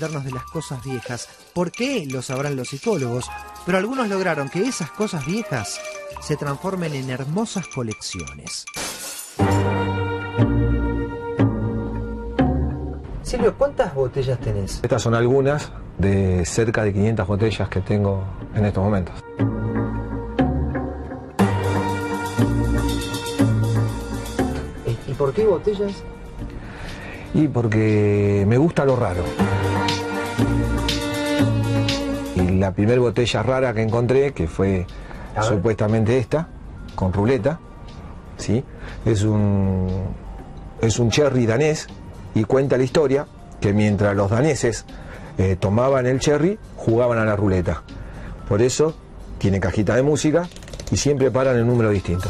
darnos de las cosas viejas. ¿Por qué? Lo sabrán los psicólogos, pero algunos lograron que esas cosas viejas se transformen en hermosas colecciones. Silvio, ¿cuántas botellas tenés? Estas son algunas de cerca de 500 botellas que tengo en estos momentos. ¿Y por qué botellas? Y porque me gusta lo raro. Y la primera botella rara que encontré, que fue supuestamente esta, con ruleta, ¿sí? Es un cherry danés, y cuenta la historia que mientras los daneses tomaban el cherry, jugaban a la ruleta. Por eso tiene cajita de música y siempre paran en un número distinto.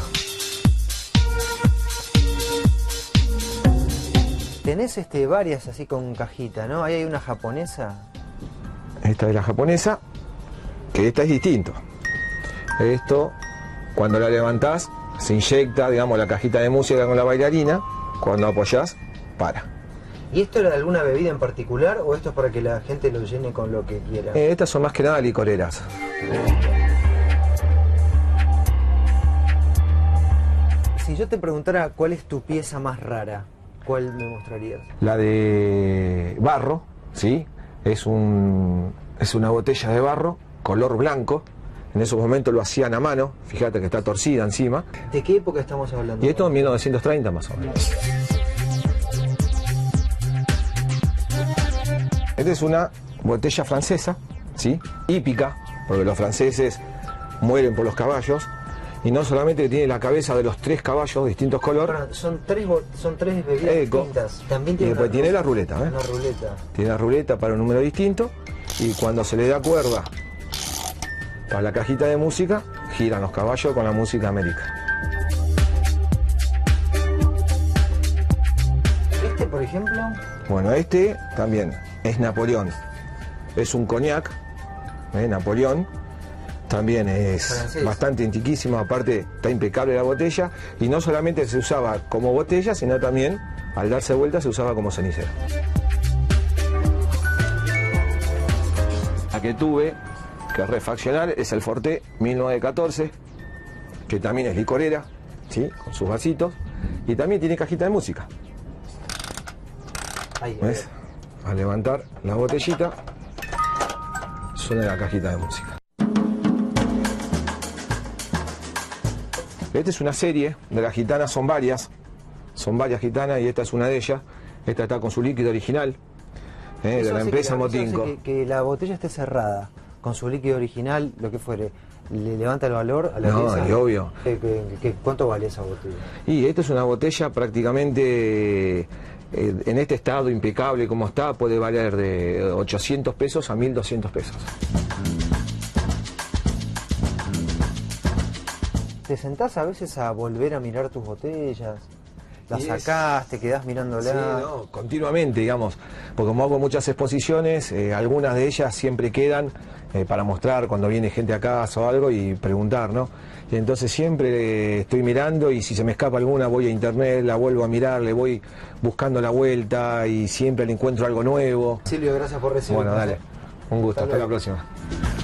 Tenés varias así con cajita, ¿no? Ahí hay una japonesa. Esta es la japonesa, que esta es distinto. Esto, cuando la levantás, se inyecta, digamos, la cajita de música con la bailarina. Cuando apoyás, para. ¿Y esto era de alguna bebida en particular o esto es para que la gente lo llene con lo que quiera? Estas son más que nada licoreras. Si yo te preguntara cuál es tu pieza más rara, ¿cuál me mostrarías? La de barro, ¿sí? Es una botella de barro, color blanco. En esos momentos lo hacían a mano, fíjate que está torcida encima. ¿De qué época estamos hablando? Y esto en 1930 más o menos. Esta es una botella francesa, ¿sí? Hípica, porque los franceses mueren por los caballos. Y no solamente tiene la cabeza de los 3 caballos de distintos colores. Son tres bebidas distintas. También tiene, y después tiene la ruleta, ¿eh? Una ruleta. Tiene la ruleta para un número distinto. Y cuando se le da cuerda para la cajita de música, giran los caballos con la música americana. ¿Este, por ejemplo? Bueno, este también es Napoleón. Es un coñac, Napoleón. También es francés. Bastante antiquísimo, aparte está impecable la botella, y no solamente se usaba como botella, sino también al darse vuelta se usaba como cenicero. La que tuve que refaccionar es el Forté 1914, que también es licorera, ¿sí? Con sus vasitos, y también tiene cajita de música. Ahí, ¿ves? Al levantar la botellita suena la cajita de música. Esta es una serie de las gitanas, son varias gitanas, y esta es una de ellas. Esta está con su líquido original, de la empresa Motinco. Que la botella esté cerrada, con su líquido original, lo que fuere, ¿le levanta el valor a la pieza? No, obvio. ¿Cuánto vale esa botella? Y esta es una botella prácticamente en este estado impecable como está, puede valer de 800 pesos a 1200 pesos. ¿Te sentás a veces a volver a mirar tus botellas? ¿Las sacás? ¿Te quedás mirándolas? Sí, no, continuamente, digamos. Porque como hago muchas exposiciones, algunas de ellas siempre quedan para mostrar cuando viene gente a casa o algo y preguntar, ¿no? Y entonces siempre estoy mirando, y si se me escapa alguna voy a internet, la vuelvo a mirar, le voy buscando la vuelta y siempre le encuentro algo nuevo. Silvio, gracias por recibirme. Bueno, dale. Un gusto. Hasta la próxima.